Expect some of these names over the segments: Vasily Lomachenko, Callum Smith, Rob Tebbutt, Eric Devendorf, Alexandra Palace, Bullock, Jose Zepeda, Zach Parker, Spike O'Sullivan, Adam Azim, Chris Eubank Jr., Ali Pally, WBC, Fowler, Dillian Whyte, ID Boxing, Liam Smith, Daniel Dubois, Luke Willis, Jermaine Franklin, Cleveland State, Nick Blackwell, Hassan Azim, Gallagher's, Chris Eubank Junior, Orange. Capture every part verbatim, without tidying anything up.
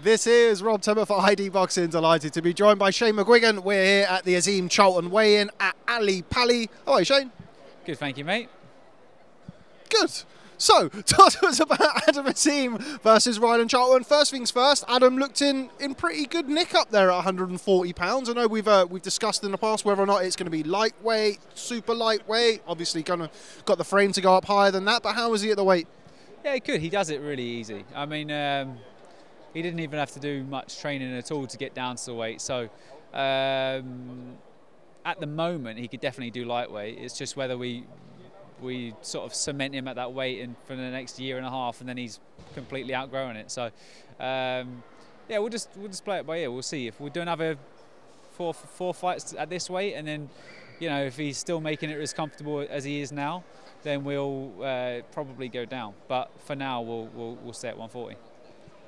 This is Rob Tebbutt for I D Boxing. Delighted to be joined by Shane McGuigan. We're here at the Azim Charlton weigh-in at Ali Pally. How are you, Shane? Good, thank you, mate. Good. So, talk to us about Adam Azim versus Rylan Charlton. First things first, Adam looked in, in pretty good nick up there at one hundred forty pounds. I know we've uh, we've discussed in the past whether or not it's going to be lightweight, super lightweight. Obviously, kind of got the frame to go up higher than that. But how is he at the weight? Yeah, good. He does it really easy. I mean, um, he didn't even have to do much training at all to get down to the weight. So, um, at the moment, he could definitely do lightweight. It's just whether we... we sort of cement him at that weight and for the next year and a half, and then he's completely outgrowing it. So, um, yeah, we'll just we'll just play it by ear. We'll see if we do another four four fights at this weight, and then, you know, if he's still making it as comfortable as he is now, then we'll uh, probably go down. But for now, we'll we'll, we'll stay at one forty.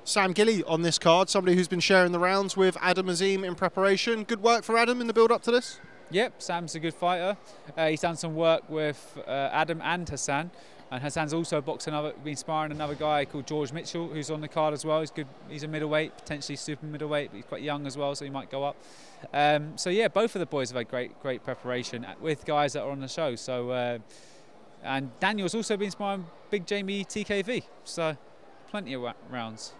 Sam Gilley on this card, somebody who's been sharing the rounds with Adam Azim in preparation. Good work for Adam in the build-up to this. Yep, Sam's a good fighter. Uh, he's done some work with uh, Adam and Hassan, and Hassan's also boxed another, been sparring another guy called George Mitchell, who's on the card as well. He's good. He's a middleweight, potentially super middleweight, but he's quite young as well, so he might go up. Um, so yeah, both of the boys have had great, great preparation with guys that are on the show. So, uh, and Daniel's also been sparring big Jamie T K V. So, plenty of rounds.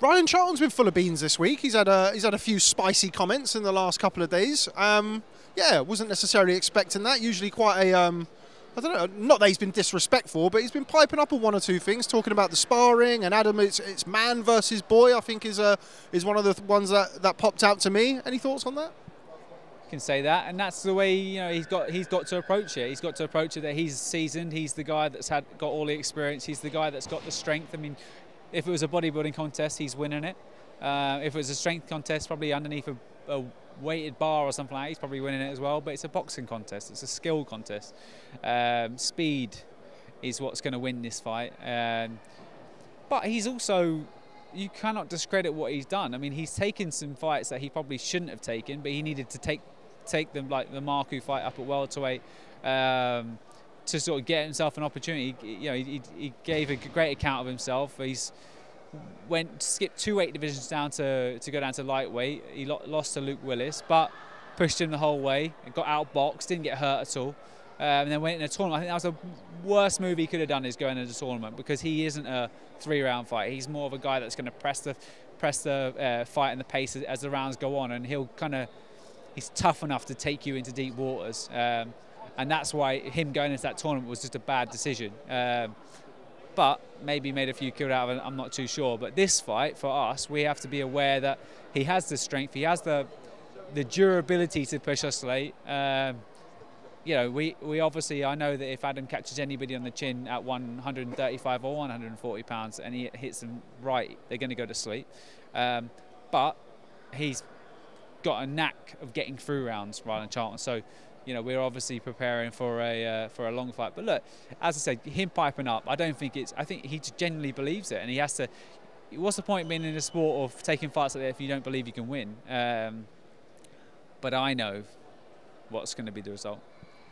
Rylan Charlton's been full of beans this week. He's had a he's had a few spicy comments in the last couple of days. Um, yeah, wasn't necessarily expecting that. Usually quite a, um, I don't know, not that he's been disrespectful, but he's been piping up on one or two things, talking about the sparring and Adam. It's, it's man versus boy, I think, is a is one of the ones that that popped out to me. Any thoughts on that? You can say that, and that's the way, you know, he's got he's got to approach it. He's got to approach it that he's seasoned. He's the guy that's had got all the experience. He's the guy that's got the strength. I mean, if it was a bodybuilding contest, he's winning it. Uh, if it was a strength contest, probably underneath a, a weighted bar or something like that, he's probably winning it as well. But it's a boxing contest. It's a skill contest. Um, speed is what's going to win this fight. Um, but he's also, you cannot discredit what he's done. I mean, he's taken some fights that he probably shouldn't have taken, but he needed to take take them, like the Marku fight up at welterweight, um, to sort of get himself an opportunity. You know, he, he gave a great account of himself. He's went skipped two weight divisions down to to go down to lightweight. He lost to Luke Willis, but pushed him the whole way and got outboxed. Didn't get hurt at all. Um, and then went in a tournament. I think that was the worst move he could have done, is going into the tournament, because he isn't a three-round fight. He's more of a guy that's going to press the press the uh, fight and the pace as, as the rounds go on, and he'll kind of he's tough enough to take you into deep waters. Um, And that's why him going into that tournament was just a bad decision. Um, but maybe made a few killed out of it, I'm not too sure. But this fight, for us, we have to be aware that he has the strength, he has the the durability to push us late. Um, you know, we, we obviously, I know that if Adam catches anybody on the chin at one thirty-five or one forty pounds and he hits them right, they're going to go to sleep. Um, but he's got a knack of getting through rounds, Rylan Charlton. So, you know, we're obviously preparing for a uh, for a long fight. But look, as I said, him piping up, I don't think it's... I think he genuinely believes it, and he has to... What's the point of being in the sport of taking fights like that if you don't believe you can win? Um, but I know what's going to be the result.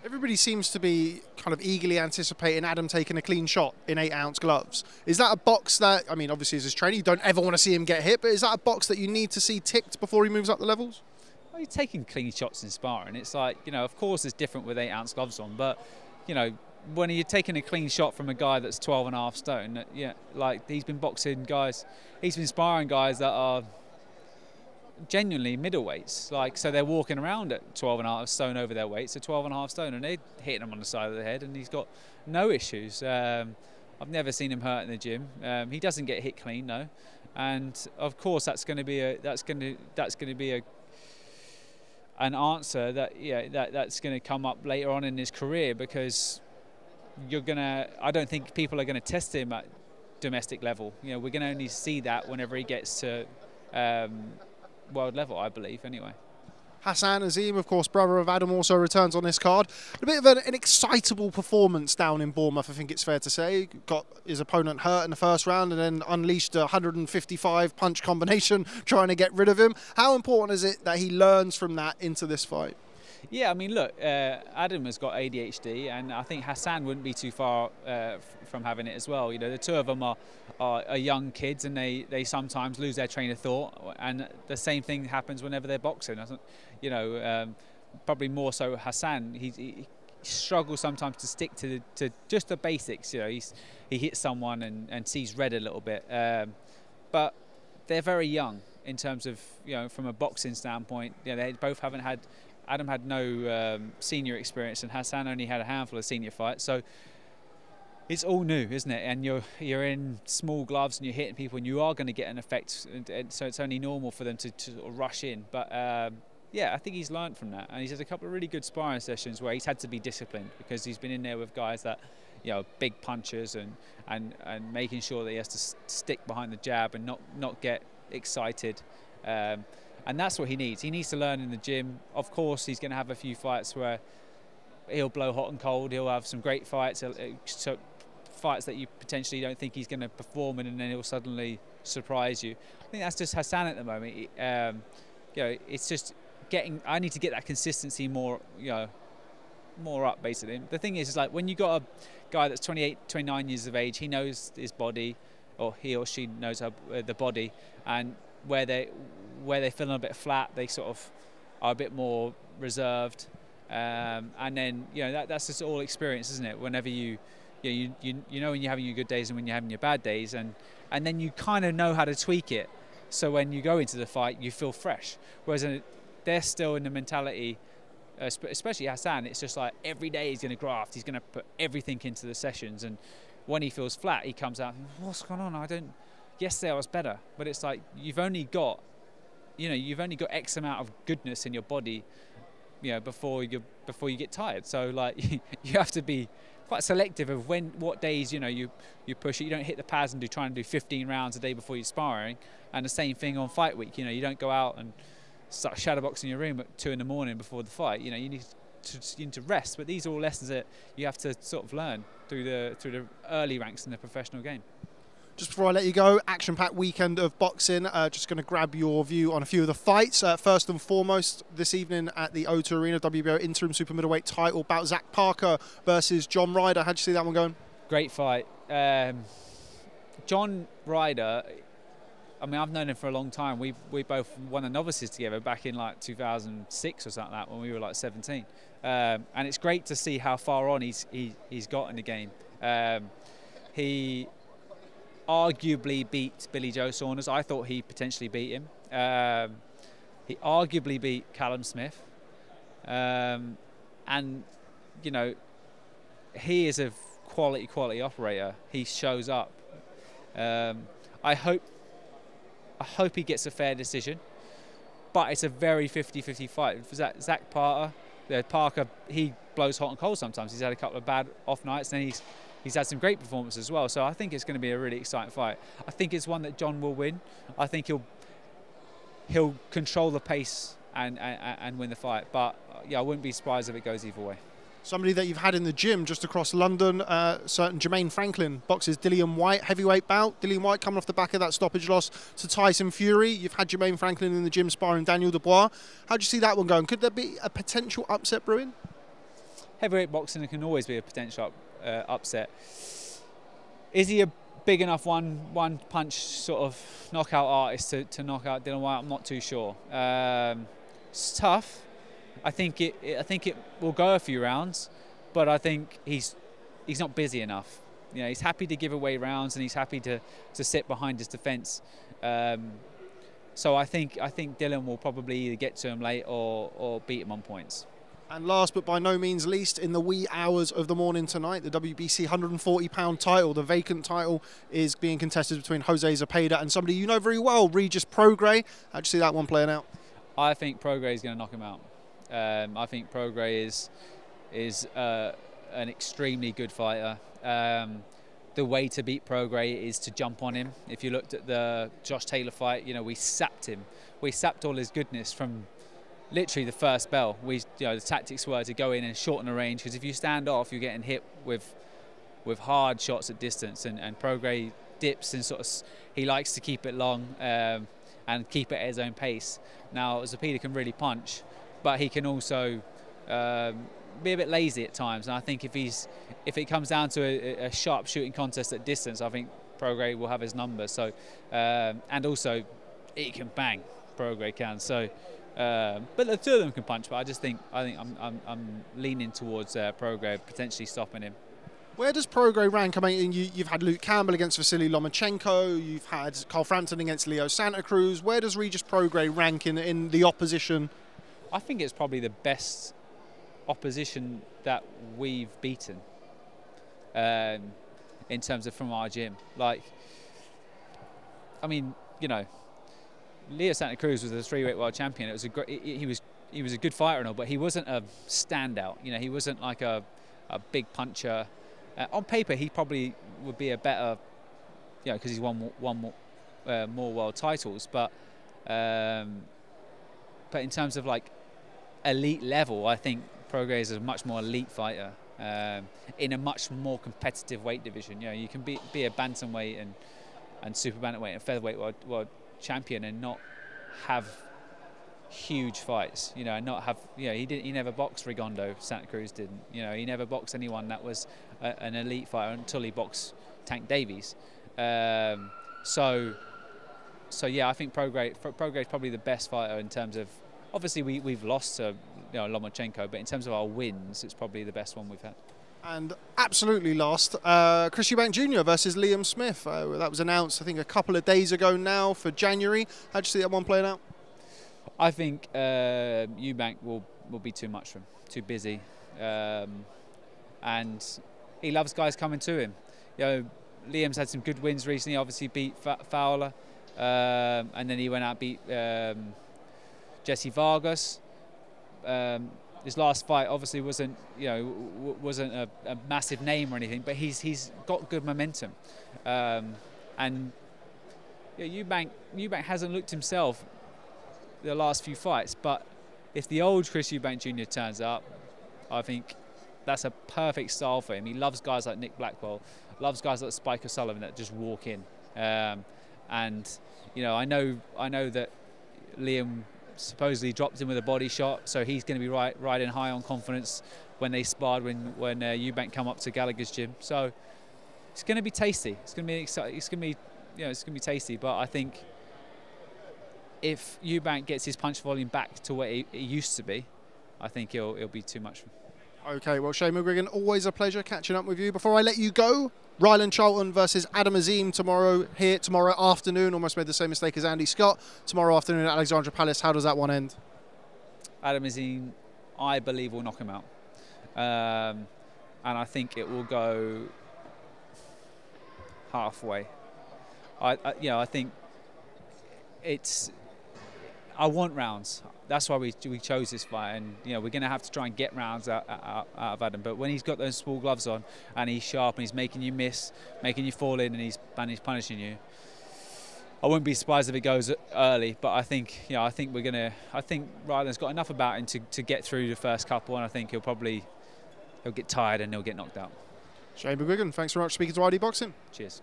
Everybody seems to be kind of eagerly anticipating Adam taking a clean shot in eight-ounce gloves. Is that a box that... I mean, obviously, as his trainer, you don't ever want to see him get hit, but is that a box that you need to see ticked before he moves up the levels? You're taking clean shots in sparring. It's like, you know, of course it's different with eight ounce gloves on, but, you know, when you're taking a clean shot from a guy that's twelve and a half stone, that, yeah, like he's been boxing guys, he's been sparring guys that are genuinely middleweights. Like, so they're walking around at twelve and a half stone over their weight, so twelve and a half stone, and they're hitting him on the side of the head, and he's got no issues. Um, I've never seen him hurt in the gym. Um, he doesn't get hit clean, no. And of course that's going to be a, that's going to, that's going to be a, an answer that, yeah, that that's going to come up later on in his career, because you're gonna... I don't think people are going to test him at domestic level. You know, we're going to only see that whenever he gets to um, world level, I believe. Anyway, Hassan Azim, of course, brother of Adam, also returns on this card. A bit of an, an excitable performance down in Bournemouth, I think it's fair to say. Got his opponent hurt in the first round and then unleashed a one fifty-five punch combination trying to get rid of him. How important is it that he learns from that into this fight? Yeah, I mean, look, uh, Adam has got A D H D, and I think Hassan wouldn't be too far uh, from having it as well. You know, the two of them are, are, are young kids, and they, they sometimes lose their train of thought, and the same thing happens whenever they're boxing. You know, um, probably more so Hassan. He, he struggles sometimes to stick to, the, to just the basics. You know, he's, he hits someone and, and sees red a little bit. Um, but they're very young in terms of, you know, from a boxing standpoint. You know, they both haven't had... Adam had no um, senior experience, and Hassan only had a handful of senior fights. So it's all new, isn't it? And you're you're in small gloves and you're hitting people, and you are going to get an effect. And, and so it's only normal for them to, to sort of rush in. But um, yeah, I think he's learned from that, and he's had a couple of really good sparring sessions where he's had to be disciplined because he's been in there with guys that, you know, big punches and and and making sure that he has to stick behind the jab and not not get excited. Um, And that's what he needs. He needs to learn in the gym. Of course, he's going to have a few fights where he'll blow hot and cold. He'll have some great fights, so fights that you potentially don't think he's going to perform in, and then he'll suddenly surprise you. I think that's just Hassan at the moment. Um, you know, it's just getting. I need to get that consistency more. You know, more up basically. The thing is, is like when you got a guy that's twenty-eight, twenty-nine years of age, he knows his body, or he or she knows her, uh, the body, and where they. Where they're feeling a bit flat, they sort of are a bit more reserved, um, and then you know that, that's just all experience, isn't it? Whenever you, you, know, you, you, you know when you're having your good days and when you're having your bad days, and and then you kind of know how to tweak it. So when you go into the fight, you feel fresh. Whereas in, they're still in the mentality, uh, especially Hassan. It's just like every day he's going to graft, he's going to put everything into the sessions, and when he feels flat, he comes out. What's going on? I don't. Yesterday I was better, but it's like you've only got. You know, you've only got X amount of goodness in your body, you know, before you before you get tired. So like, you have to be quite selective of when, what days, you know, you you push it. You don't hit the pads and do try and do fifteen rounds a day before you're sparring. And the same thing on fight week. You know, you don't go out and start shadowboxing in your room at two in the morning before the fight. You know, you need to you need to rest. But these are all lessons that you have to sort of learn through the through the early ranks in the professional game. Just before I let you go, action-packed weekend of boxing. Uh, just going to grab your view on a few of the fights. Uh, first and foremost, this evening at the O two Arena, W B O interim super middleweight title bout, Zach Parker versus John Ryder. How'd you see that one going? Great fight. Um, John Ryder, I mean, I've known him for a long time. We we both won the novices together back in like two thousand six or something like that, when we were like seventeen. Um, and it's great to see how far on he's he, he's got in the game. Um, he. Arguably beat Billy Joe Saunders. I thought he potentially beat him. Um, he arguably beat Callum Smith. Um, and, you know, he is a quality, quality operator. He shows up. Um, I hope I hope he gets a fair decision. But it's a very fifty fifty fight. For Zach, Zach Parker, the Parker, he blows hot and cold sometimes. He's had a couple of bad off nights, and then he's... He's had some great performances as well, so I think it's going to be a really exciting fight. I think it's one that John will win. I think he'll he'll control the pace and and, and win the fight. But yeah, I wouldn't be surprised if it goes either way. Somebody that you've had in the gym just across London, uh, certain Jermaine Franklin boxes Dillian Whyte, heavyweight bout. Dillian Whyte coming off the back of that stoppage loss to Tyson Fury. You've had Jermaine Franklin in the gym sparring Daniel Dubois. How do you see that one going? Could there be a potential upset brewing? Heavyweight boxing, it can always be a potential upset. Uh, upset. Is he a big enough one one punch sort of knockout artist to, to knock out Dillian Whyte? I'm not too sure. Um, it's tough. I think it, it I think it will go a few rounds, but I think he's he's not busy enough. You know, he's happy to give away rounds, and he's happy to to sit behind his defense. Um, so I think I think Dillian will probably either get to him late or or beat him on points. And last but by no means least, in the wee hours of the morning tonight, the W B C one hundred forty pound title, the vacant title, is being contested between Jose Zepeda and somebody you know very well, Regis Prograis. How do you see that one playing out? I think Prograis is going to knock him out. Um, I think Prograis is, is uh, an extremely good fighter. Um, the way to beat Prograis is to jump on him. If you looked at the Josh Taylor fight, you know, we sapped him. We sapped all his goodness from... Literally the first bell, we, you know, the tactics were to go in and shorten the range, because if you stand off, you're getting hit with with hard shots at distance, and, and Prograis dips and sort of, he likes to keep it long um, and keep it at his own pace. Now, Zepeda can really punch, but he can also um, be a bit lazy at times. And I think if he's if it comes down to a, a sharp shooting contest at distance, I think Prograis will have his number. So um, and also it can bang. Prograis can. So. Um, but the two of them can punch, but I just think I think I'm I'm, I'm leaning towards uh, Prograis potentially stopping him. Where does Prograis rank? I mean, you, you've had Luke Campbell against Vasily Lomachenko, you've had Carl Frampton against Leo Santa Cruz. Where does Regis Prograis rank in in the opposition? I think it's probably the best opposition that we've beaten um, in terms of from our gym. Like, I mean, you know. Leo Santa Cruz was a three-weight world champion. It was a great, he was he was a good fighter and all, but he wasn't a standout. You know, he wasn't like a a big puncher. Uh, on paper, he probably would be a better, you know, because he's won won more, uh, more world titles. But um, but in terms of like elite level, I think Prograis is a much more elite fighter um, in a much more competitive weight division. You know, you can be be a bantamweight and and super bantamweight and featherweight world. world champion and not have huge fights, you know, and not have, you know, he didn't, he never boxed Rigondeaux, Santa Cruz didn't, you know, he never boxed anyone that was a, an elite fighter until he boxed Tank Davies. Um, so, so yeah, I think Prograis, Prograis is probably the best fighter in terms of, obviously we, we've lost to, you know, Lomachenko, but in terms of our wins, it's probably the best one we've had. And absolutely last, uh, Chris Eubank Junior versus Liam Smith. Uh, that was announced, I think, a couple of days ago now for January. How do you see that one playing out? I think uh, Eubank will, will be too much for him, too busy. Um, and he loves guys coming to him. You know, Liam's had some good wins recently, obviously beat Fowler. Um, and then he went out and beat um, Jesse Vargas. Um, His last fight obviously wasn't, you know, wasn't a, a massive name or anything, but he's he's got good momentum, um, and yeah, Eubank Eubank hasn't looked himself the last few fights. But if the old Chris Eubank Junior turns up, I think that's a perfect style for him. He loves guys like Nick Blackwell, loves guys like Spike O'Sullivan that just walk in, um, and you know, I know I know that Liam supposedly dropped him with a body shot, so he's going to be right, riding high on confidence when they sparred, when when uh, Eubank come up to Gallagher's gym. So it's going to be tasty. It's going to be exciting. It's going to be, you know, it's going to be tasty. But I think if Eubank gets his punch volume back to what it, it used to be, I think it'll it'll be too much for him. Okay, well, Shane McGuigan, always a pleasure catching up with you. Before I let you go, Rylan Charlton versus Adam Azim tomorrow, here tomorrow afternoon. Almost made the same mistake as Andy Scott. Tomorrow afternoon at Alexandra Palace. How does that one end? Adam Azim, I believe, will knock him out. Um, and I think it will go halfway. I, I, you know, I think it's... I want rounds. That's why we, we chose this fight, and you know, we're going to have to try and get rounds out, out, out of Adam. But when he's got those small gloves on and he's sharp and he's making you miss, making you fall in, and he's and he's punishing you, I wouldn't be surprised if it goes early. But I think, you know, I think we're going to. I think Rylan's got enough about him to to get through the first couple, and I think he'll probably he'll get tired and he'll get knocked out. Shane McGuigan, thanks very much for speaking to I D Boxing. Cheers.